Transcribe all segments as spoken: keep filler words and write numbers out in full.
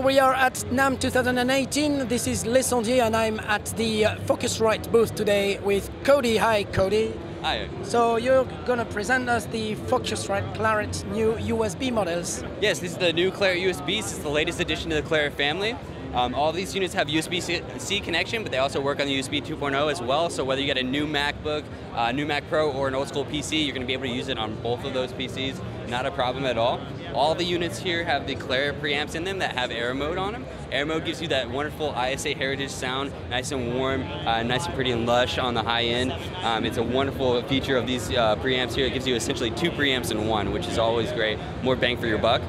we are at NAMM two thousand eighteen. This is Les Sondiers, and I'm at the Focusrite booth today with Cody. Hi, Cody. Hi. So you're going to present us the Focusrite Clarett new U S B models. Yes, this is the new Clarett U S B. This is the latest addition to the Clarett family. Um, all these units have U S B C connection, but they also work on the U S B two point oh as well. So whether you get a new MacBook, uh, new Mac Pro, or an old school P C, you're going to be able to use it on both of those P Cs. Not a problem at all. All the units here have the Clarett preamps in them that have Air Mode on them. Air Mode gives you that wonderful I S A heritage sound, nice and warm, uh, nice and pretty and lush on the high end. Um, it's a wonderful feature of these uh, preamps here. It gives you essentially two preamps in one, which is always great. More bang for your buck.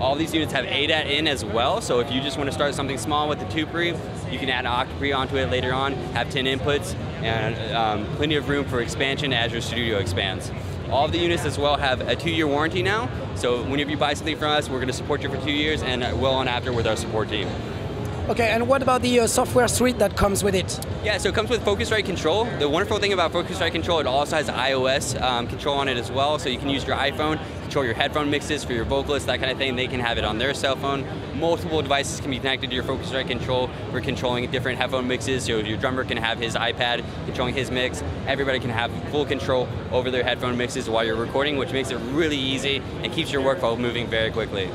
All these units have A D A T in as well, so if you just want to start something small with the two pre, you can add an Octopree onto it later on, have ten inputs, and um, plenty of room for expansion as your studio expands. All of the units as well have a two-year warranty now, so whenever you buy something from us, we're going to support you for two years and well on after with our support team. Okay, and what about the uh, software suite that comes with it? Yeah, so it comes with Focusrite Control. The wonderful thing about Focusrite Control, it also has iOS um, control on it as well, so you can use your iPhone, control your headphone mixes for your vocalists, that kind of thing. They can have it on their cell phone. Multiple devices can be connected to your Focusrite Control for controlling different headphone mixes, so your drummer can have his iPad controlling his mix. Everybody can have full control over their headphone mixes while you're recording, which makes it really easy and keeps your workflow moving very quickly.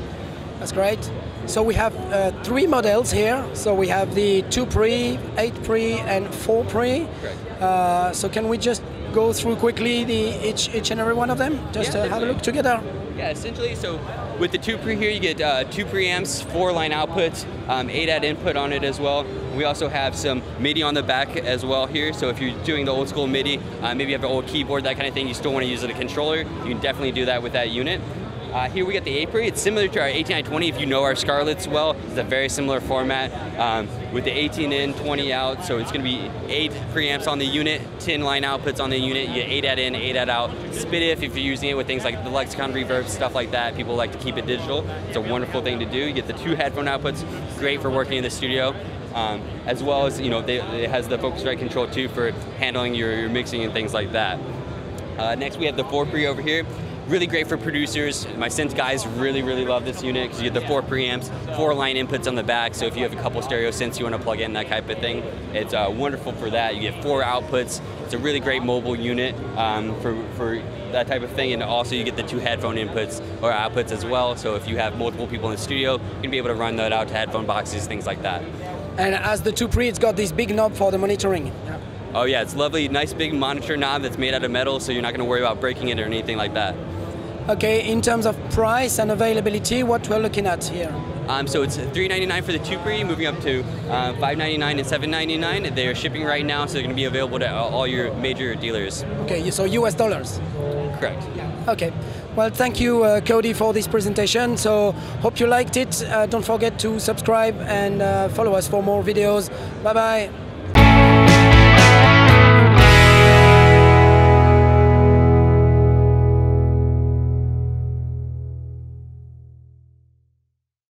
That's great. So we have uh, three models here. So we have the two pre, eight pre, and four pre. Uh, so can we just go through quickly the each each and every one of them? Just yeah, uh, have a look together. Yeah, essentially. So with the two pre here, you get uh, two preamps, four line outputs, um, A D A T input on it as well. We also have some MIDI on the back as well here. So if you're doing the old school MIDI, uh, maybe you have an old keyboard, that kind of thing. You still want to use it as a controller. You can definitely do that with that unit. Uh, here we get the eight pre. It's similar to our eighteen by twenty if you know our Scarletts well. It's a very similar format um, with the eighteen in, twenty out. So it's going to be eight preamps on the unit, ten line outputs on the unit. You get eight at in, eight at out. Spit if if you're using it with things like the lexicon reverb, stuff like that. People like to keep it digital. It's a wonderful thing to do. You get the two headphone outputs. Great for working in the studio. Um, as well as, you know, they, it has the Focusrite Control too for handling your, your mixing and things like that. Uh, next we have the four pre over here. Really great for producers. My synth guys really, really love this unit because you get the four preamps, four line inputs on the back. So if you have a couple stereo synths you want to plug in, that type of thing, it's uh, wonderful for that. You get four outputs. It's a really great mobile unit um, for, for that type of thing. And also you get the two headphone inputs or outputs as well. So if you have multiple people in the studio, you can be able to run that out to headphone boxes, things like that. And as the two pre, it's got this big knob for the monitoring. Yeah. Oh yeah, it's lovely, nice big monitor knob that's made out of metal, so you're not going to worry about breaking it or anything like that. Okay, in terms of price and availability, what we're looking at here? Um, so it's three ninety-nine for the two pre, moving up to uh, five ninety-nine and seven ninety-nine. They're shipping right now, so they're going to be available to all your major dealers. Okay, so U S dollars? Correct. Yeah. Okay. Well, thank you, uh, Cody, for this presentation. So, hope you liked it. Uh, don't forget to subscribe and uh, follow us for more videos. Bye-bye.